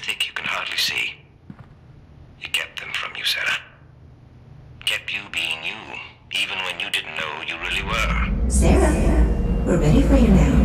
thick you can hardly see. You kept them from you, Sarah. Kept you being you, even when you didn't know you really were. Sarah, we're ready for you now.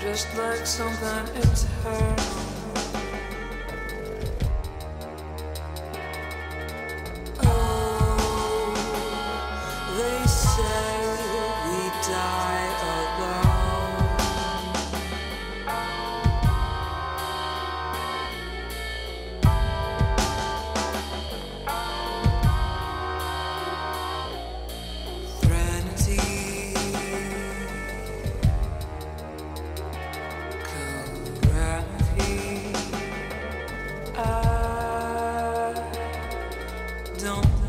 Just like something internal, oh, they say we die alone. Threnody. Don't